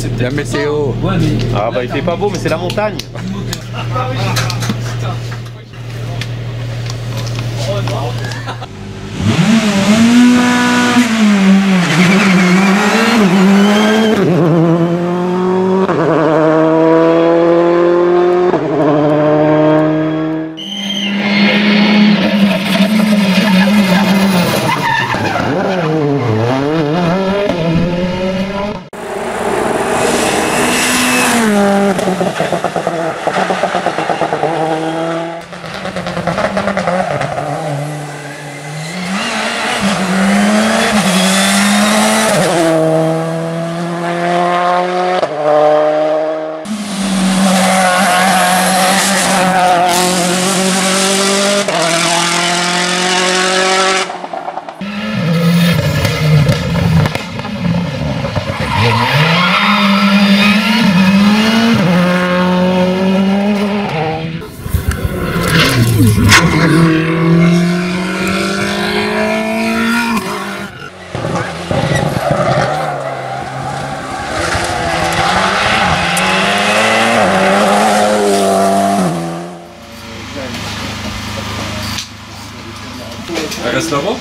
C'est la météo. Ah bah il fait pas beau mais c'est la montagne. Restaurant?